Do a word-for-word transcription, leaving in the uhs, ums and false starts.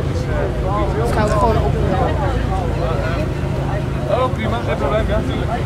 cut. Dus gaan we het gewoon opnemen. Oh, prima, geen probleem, ja, natuurlijk.